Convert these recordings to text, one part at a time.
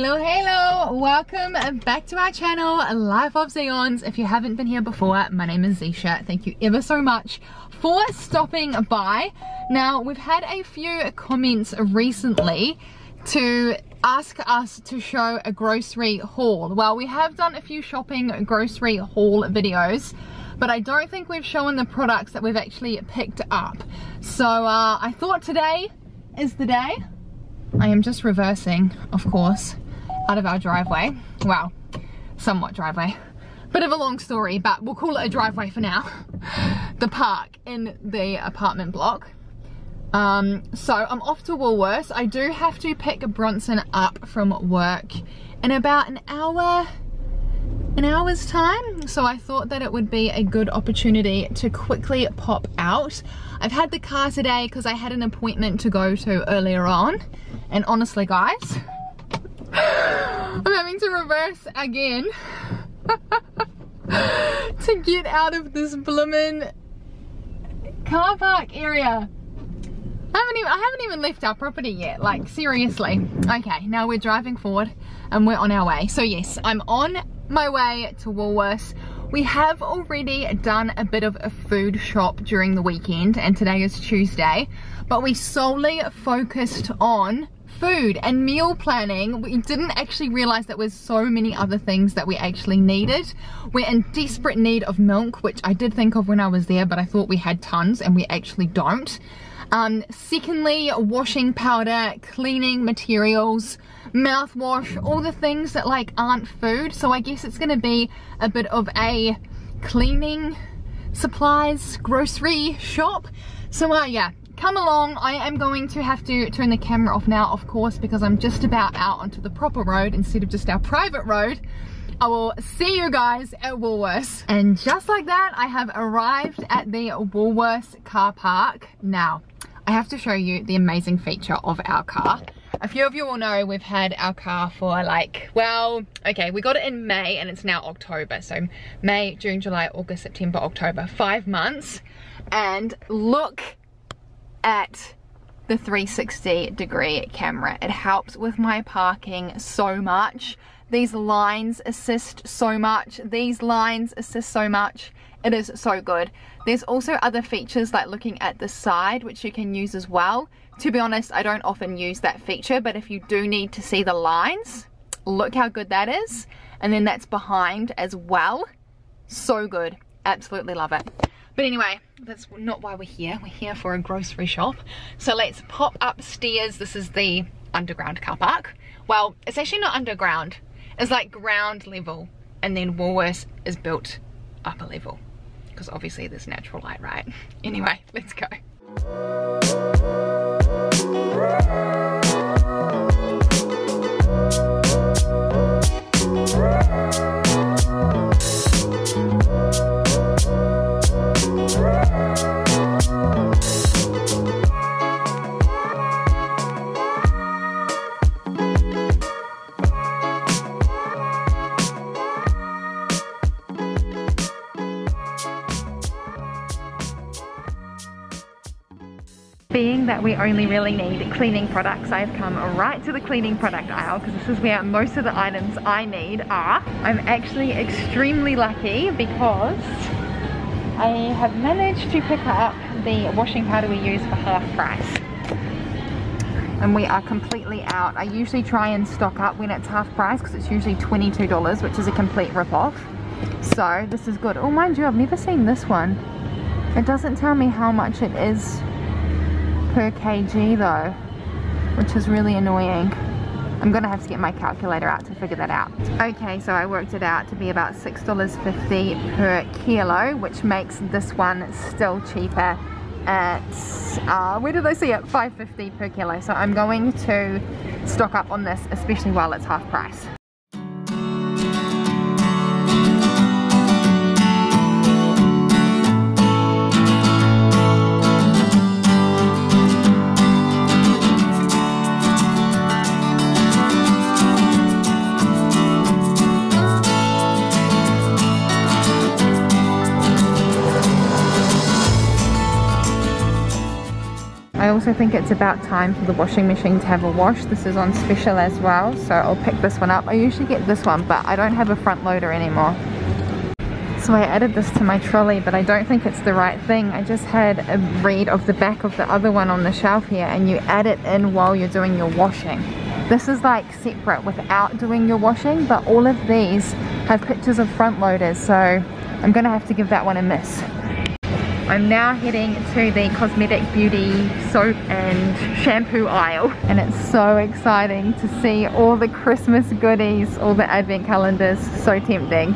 Hello, welcome back to our channel, Life of Zeons. If you haven't been here before, my name is Zeesha. Thank you ever so much for stopping by. Now, we've had a few comments recently to ask us to show a grocery haul. Well, we have done a few shopping grocery haul videos, but I don't think we've shown the products that we've actually picked up. So I thought today is the day. I am just reversing, of course, out of our driveway. Wow, somewhat driveway. Bit of a long story, but we'll call it a driveway for now. The park in the apartment block. So I'm off to Woolworths. I do have to pick Bronson up from work in about an hour's time. So I thought that it would be a good opportunity to quickly pop out. I've had the car today because I had an appointment to go to earlier on. And honestly, guys, I'm having to reverse again to get out of this blimmin' car park area. I haven't even left our property yet, like seriously. Okay, now we're driving forward and we're on our way. So yes, I'm on my way to Woolworths. We have already done a bit of a food shop during the weekend, and today is Tuesday, but we solely focused on food and meal planning. We didn't actually realize that there was so many other things that we actually needed. We're in desperate need of milk, which I did think of when I was there, but I thought we had tons and we actually don't. Secondly, washing powder, cleaning materials, mouthwash, all the things that like aren't food. So I guess it's gonna be a bit of a cleaning supplies grocery shop. So yeah, come along. I am going to have to turn the camera off now, of course, because I'm just about out onto the proper road instead of just our private road. I will see you guys at Woolworths. And just like that, I have arrived at the Woolworths car park. Now, I have to show you the amazing feature of our car. A few of you will know we've had our car for like, well, okay, we got it in May and it's now October. So May, June, July, August, September, October, 5 months. And look at the 360-degree camera. It helps with my parking so much. These lines assist so much. These lines assist so much. It is so good. There's also other features like looking at the side, which you can use as well. To be honest, I don't often use that feature, but if you do need to see the lines, look how good that is. And then that's behind as well. So good. Absolutely love it. But anyway, that's not why we're here. We're here for a grocery shop. So let's pop upstairs. This is the underground car park. Well, it's actually not underground. It's like ground level. And then Woolworths is built up a level. Because obviously there's natural light, right? Anyway, let's go. Being that we only really need cleaning products, I've come right to the cleaning product aisle because this is where most of the items I need are. I'm actually extremely lucky because I have managed to pick up the washing powder we use for half price. And we are completely out. I usually try and stock up when it's half price because it's usually $22, which is a complete rip-off. So this is good. Oh, mind you, I've never seen this one. It doesn't tell me how much it is per kg though, which is really annoying. I'm gonna have to get my calculator out to figure that out. Okay, so I worked it out to be about $6.50 per kilo, which makes this one still cheaper at, where did I see it? $5.50 per kilo. So I'm going to stock up on this, especially while it's half price. I also think it's about time for the washing machine to have a wash. This is on special as well, so I'll pick this one up. I usually get this one, but I don't have a front loader anymore. So I added this to my trolley, but I don't think it's the right thing. I just had a read of the back of the other one on the shelf here, and you add it in while you're doing your washing. This is like separate without doing your washing, but all of these have pictures of front loaders, so I'm gonna have to give that one a miss. I'm now heading to the cosmetic beauty soap and shampoo aisle, and it's so exciting to see all the Christmas goodies, all the advent calendars, so tempting.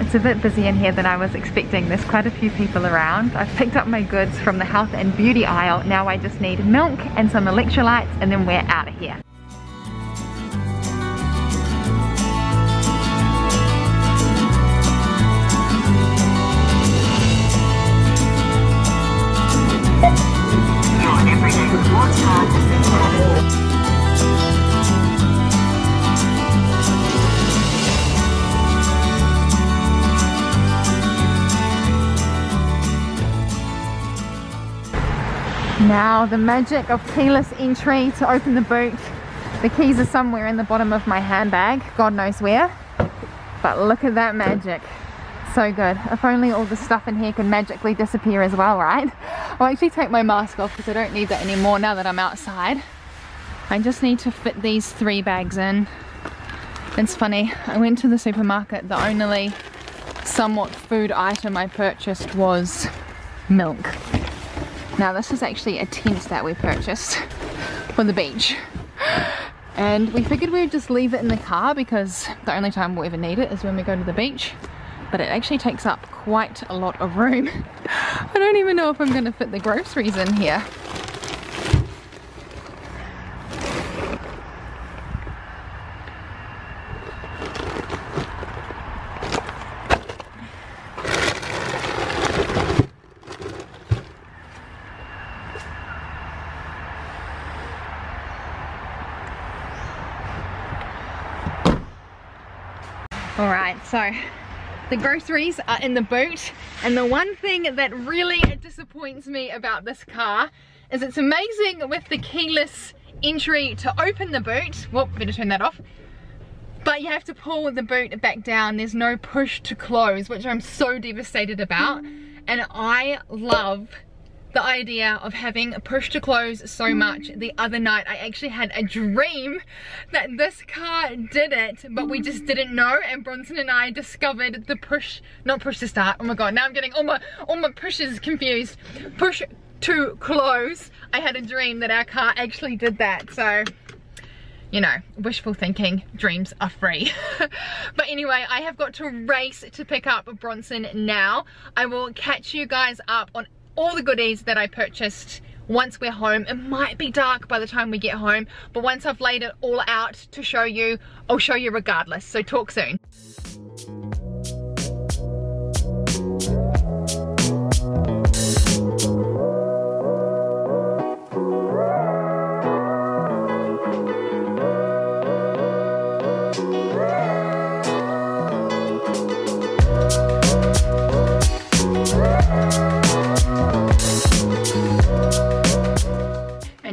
It's a bit busier in here than I was expecting. There's quite a few people around. I've picked up my goods from the health and beauty aisle. Now I just need milk and some electrolytes, and then we're out of here. Now the magic of keyless entry to open the boot. The keys are somewhere in the bottom of my handbag, God knows where. But look at that magic. So good. If only all the stuff in here could magically disappear as well, right? I'll actually take my mask off because I don't need that anymore now that I'm outside. I just need to fit these three bags in. It's funny, I went to the supermarket. The only somewhat food item I purchased was milk. Now this is actually a tent that we purchased for the beach, and we figured we would just leave it in the car because the only time we'll ever need it is when we go to the beach, but it actually takes up quite a lot of room. I don't even know if I'm going to fit the groceries in here. Alright, so the groceries are in the boot, and the one thing that really disappoints me about this car is it's amazing with the keyless entry to open the boot. Whoop, better turn that off. But you have to pull the boot back down. There's no push to close, which I'm so devastated about, and I love the idea of having a push to close so much. The other night I actually had a dream that this car did it, but we just didn't know, and Bronson and I discovered the push to start. Oh my god, now I'm getting all my pushes confused. Push to close. I had a dream that our car actually did that, so you know, wishful thinking, dreams are free. But anyway, I have got to race to pick up Bronson now. I will catch you guys up on all the goodies that I purchased once we're home. It might be dark by the time we get home, but once I've laid it all out to show you, I'll show you regardless. So talk soon.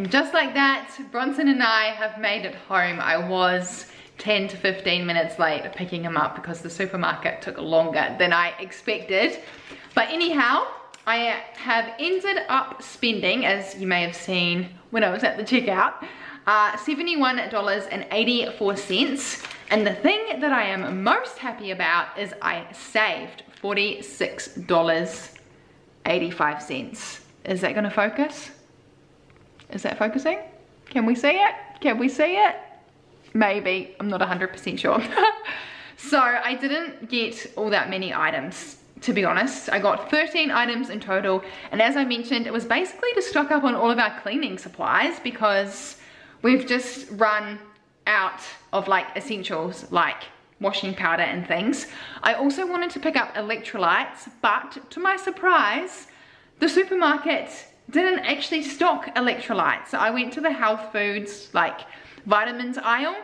Just like that, Bronson and I have made it home. I was 10 to 15 minutes late picking him up because the supermarket took longer than I expected. But anyhow, I have ended up spending, as you may have seen when I was at the checkout, $71.84. And the thing that I am most happy about is I saved $46.85. Is that gonna focus? Is that focusing? Can we see it? Can we see it? Maybe. I'm not 100% sure. So I didn't get all that many items, to be honest. I got 13 items in total. And as I mentioned, it was basically to stock up on all of our cleaning supplies because we've just run out of like essentials like washing powder and things. I also wanted to pick up electrolytes, but to my surprise, the supermarket didn't actually stock electrolytes. So I went to the health foods, like vitamins aisle.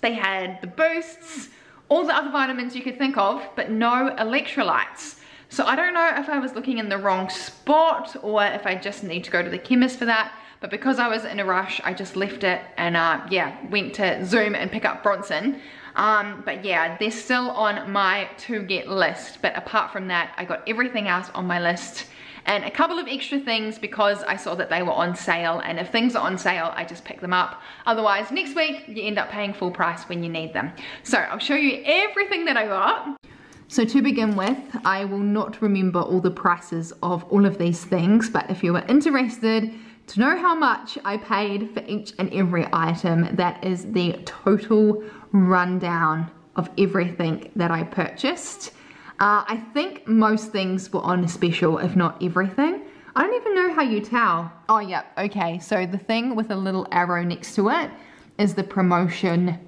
They had the boosts, all the other vitamins you could think of, but no electrolytes. So I don't know if I was looking in the wrong spot or if I just need to go to the chemist for that. But because I was in a rush, I just left it and yeah, went to Zoom and pick up Bronson. But yeah, they're still on my to get list. But apart from that, I got everything else on my list and a couple of extra things because I saw that they were on sale, and if things are on sale, I just pick them up. Otherwise, next week, you end up paying full price when you need them. So I'll show you everything that I got. So to begin with, I will not remember all the prices of all of these things, but if you were interested to know how much I paid for each and every item, that is the total rundown of everything that I purchased. I think most things were on special, if not everything. I don't even know how you tell. Oh yeah, okay, so the thing with a little arrow next to it is the promotional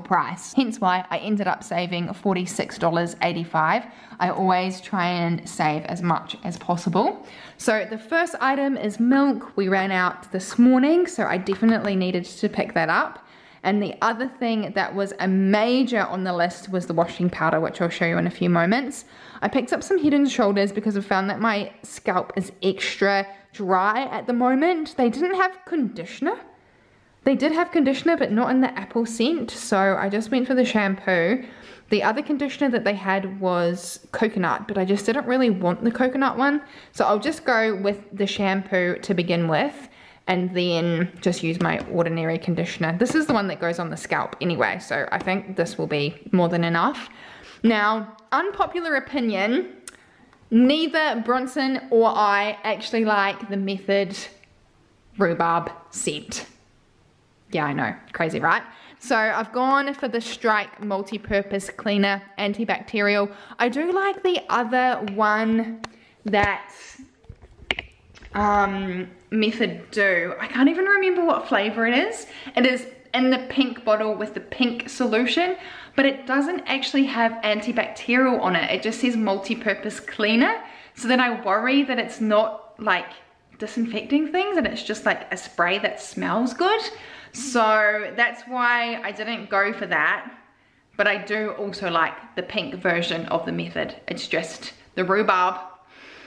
price, hence why I ended up saving $46.85. I always try and save as much as possible. So the first item is milk. We ran out this morning, so I definitely needed to pick that up. And the other thing that was a major on the list was the washing powder, which I'll show you in a few moments. I picked up some Head and Shoulders because I found that my scalp is extra dry at the moment. They didn't have conditioner. They did have conditioner, but not in the apple scent, so I just went for the shampoo. The other conditioner that they had was coconut, but I just didn't really want the coconut one, so I'll just go with the shampoo to begin with, and then just use my ordinary conditioner. This is the one that goes on the scalp anyway, so I think this will be more than enough. Now, unpopular opinion, neither Bronson or I actually like the Method rhubarb scent. Yeah, I know, crazy, right? So I've gone for the Strike multi-purpose cleaner, antibacterial. I do like the other one that Method do. I can't even remember what flavor it is. It is in the pink bottle with the pink solution, but it doesn't actually have antibacterial on it. It just says multi-purpose cleaner. So then I worry that it's not like disinfecting things and it's just like a spray that smells good. So that's why I didn't go for that, but I do also like the pink version of the Method. It's just the rhubarb.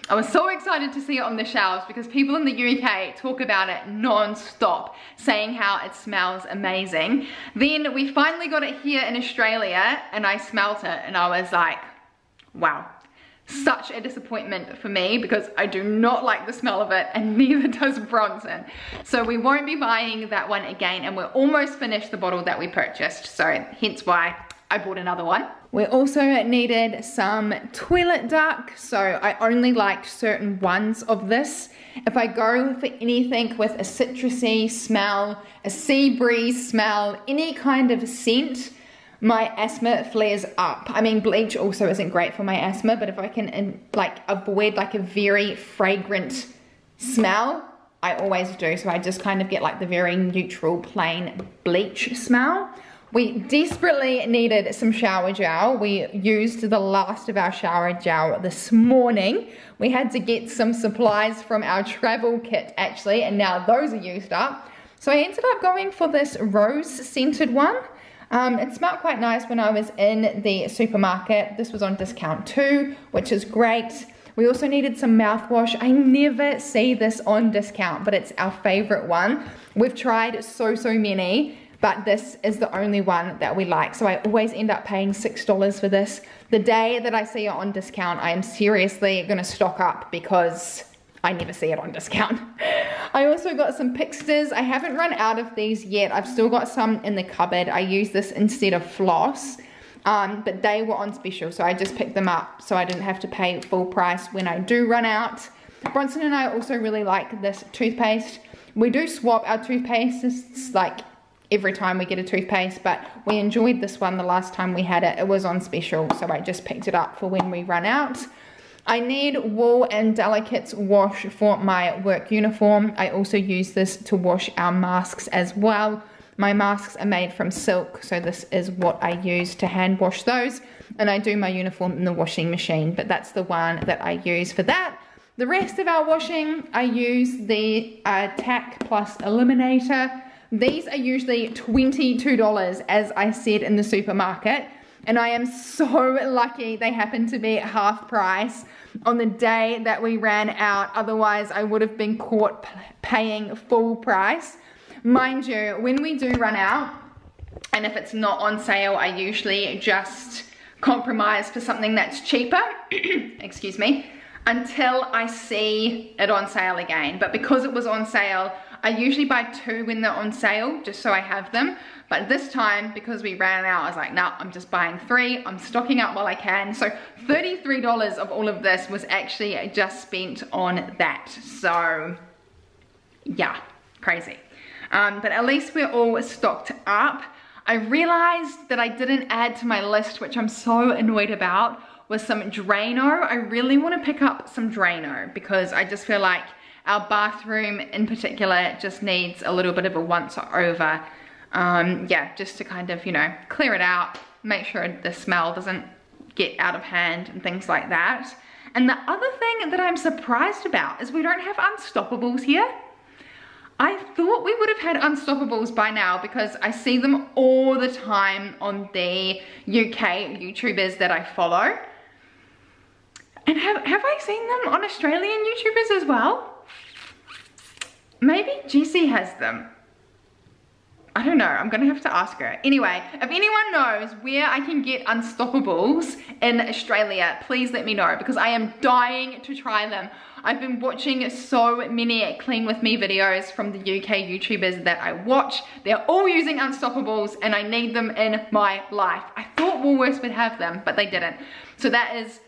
I was so excited to see it on the shelves because people in the UK talk about it non-stop, saying how it smells amazing. Then we finally got it here in Australia and I smelt it and I was like, wow. Such a disappointment for me because I do not like the smell of it and neither does Bronson. So we won't be buying that one again and we're almost finished the bottle that we purchased. So hence why I bought another one. We also needed some toilet duck. So I only liked certain ones of this. If I go for anything with a citrusy smell, a sea breeze smell, any kind of scent, my asthma flares up. I mean, bleach also isn't great for my asthma, but if I can like avoid like a very fragrant smell, I always do. So I just kind of get like the very neutral, plain bleach smell. We desperately needed some shower gel. We used the last of our shower gel this morning. We had to get some supplies from our travel kit actually, and now those are used up. So I ended up going for this rose scented one. It smelled quite nice when I was in the supermarket. This was on discount too, which is great. We also needed some mouthwash. I never see this on discount, but it's our favorite one. We've tried so many, but this is the only one that we like. So I always end up paying $6 for this. The day that I see it on discount, I am seriously gonna stock up because I never see it on discount. I also got some Pixsters. I haven't run out of these yet. I've still got some in the cupboard. I use this instead of floss, but they were on special, so I just picked them up so I didn't have to pay full price when I do run out. Bronson and I also really like this toothpaste. We do swap our toothpastes like every time we get a toothpaste, but we enjoyed this one the last time we had it. It was on special, so I just picked it up for when we run out. I need Wool and Delicates wash for my work uniform. I also use this to wash our masks as well. My masks are made from silk, so this is what I use to hand wash those. And I do my uniform in the washing machine, but that's the one that I use for that. The rest of our washing, I use the Tac Plus Eliminator. These are usually $22, as I said, in the supermarket. And I am so lucky they happened to be at half price on the day that we ran out. Otherwise, I would have been caught paying full price. Mind you, when we do run out, and if it's not on sale, I usually just compromise for something that's cheaper. Excuse me. Until I see it on sale again. But because it was on sale, I usually buy two when they're on sale, just so I have them. But this time, because we ran out, I was like, nah, I'm just buying three. I'm stocking up while I can. So $33 of all of this was actually just spent on that. So yeah, crazy. But at least we're all stocked up. I realized that I didn't add to my list, which I'm so annoyed about, was some Drano. I really want to pick up some Drano because I just feel like our bathroom in particular just needs a little bit of a once over. Yeah, just to kind of, you know, clear it out, make sure the smell doesn't get out of hand and things like that. And the other thing that I'm surprised about is we don't have Unstoppables here. I thought we would have had Unstoppables by now because I see them all the time on the UK YouTubers that I follow. And have I seen them on Australian YouTubers as well? Maybe GC has them. I don't know, I'm gonna have to ask her. Anyway, if anyone knows where I can get Unstoppables in Australia, please let me know because I am dying to try them. I've been watching so many Clean With Me videos from the UK YouTubers that I watch. They're all using Unstoppables and I need them in my life. I thought Woolworths would have them, but they didn't. So that is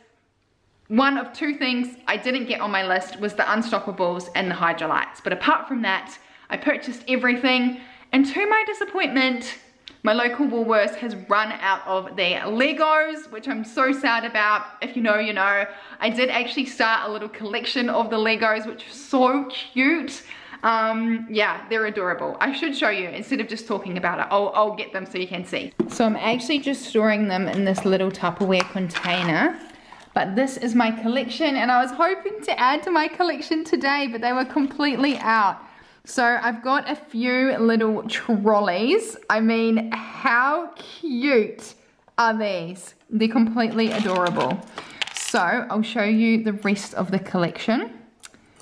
one of two things I didn't get on my list, was the Unstoppables and the Hydrolights. But apart from that, I purchased everything. And to my disappointment, my local Woolworths has run out of their Legos, which I'm so sad about. If you know, you know. I did actually start a little collection of the Legos, which is so cute. Yeah, they're adorable. I should show you instead of just talking about it. I'll get them so you can see. So I'm actually just storing them in this little Tupperware container. But this is my collection, and I was hoping to add to my collection today, but they were completely out. So I've got a few little trolleys. I mean, how cute are these? They're completely adorable. So I'll show you the rest of the collection.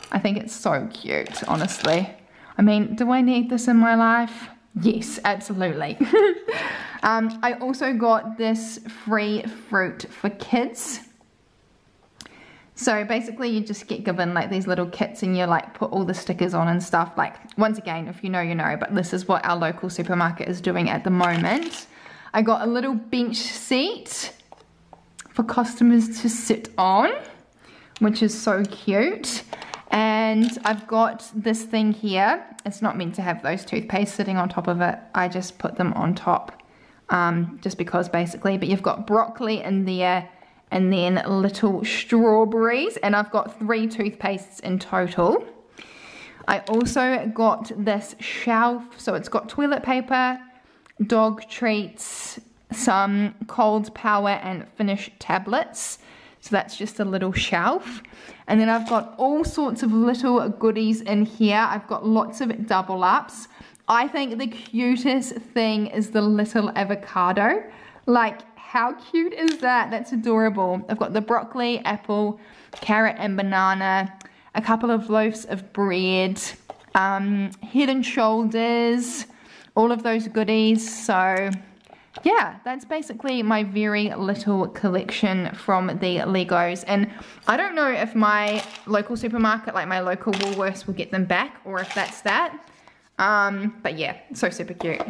I think it's so cute, honestly. I mean, do I need this in my life? Yes, absolutely. I also got this free fruit for kids. So basically you just get given like these little kits and you like put all the stickers on and stuff. Like, once again, if you know, you know, but this is what our local supermarket is doing at the moment. I got a little bench seat for customers to sit on, which is so cute. And I've got this thing here. It's not meant to have those toothpastes sitting on top of it. I just put them on top just because basically, but you've got broccoli in there. And then little strawberries, and I've got three toothpastes in total. I also got this shelf, so it's got toilet paper, dog treats, some cold power and Finnish tablets. So that's just a little shelf. And then I've got all sorts of little goodies in here. I've got lots of double ups. I think the cutest thing is the little avocado. Like, how cute is that? That's adorable. I've got the broccoli, apple, carrot and banana, a couple of loaves of bread, Head and Shoulders, all of those goodies. So yeah, that's basically my very little collection from the Legos. And I don't know if my local supermarket, like my local Woolworths, will get them back or if that's that. But yeah, so super cute.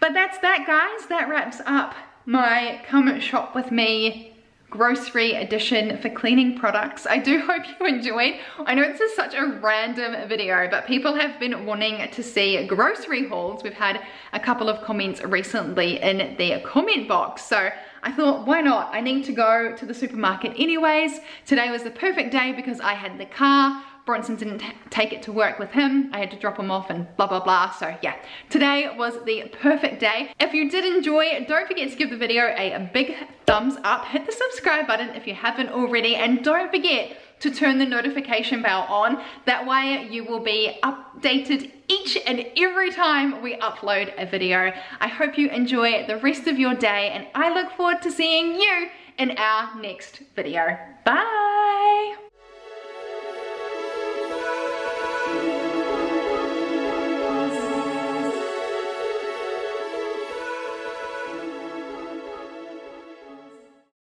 But that's that, guys. That wraps up my Come Shop With Me grocery edition for cleaning products. I do hope you enjoyed. I know this is such a random video, but people have been wanting to see grocery hauls. We've had a couple of comments recently in their comment box. So I thought, why not? I need to go to the supermarket anyways. Today was the perfect day because I had the car. Bronson didn't take it to work with him. I had to drop him off and blah, blah, blah. So yeah, today was the perfect day. If you did enjoy, don't forget to give the video a big thumbs up. Hit the subscribe button if you haven't already. And don't forget to turn the notification bell on. That way you will be updated each and every time we upload a video. I hope you enjoy the rest of your day, and I look forward to seeing you in our next video. Bye.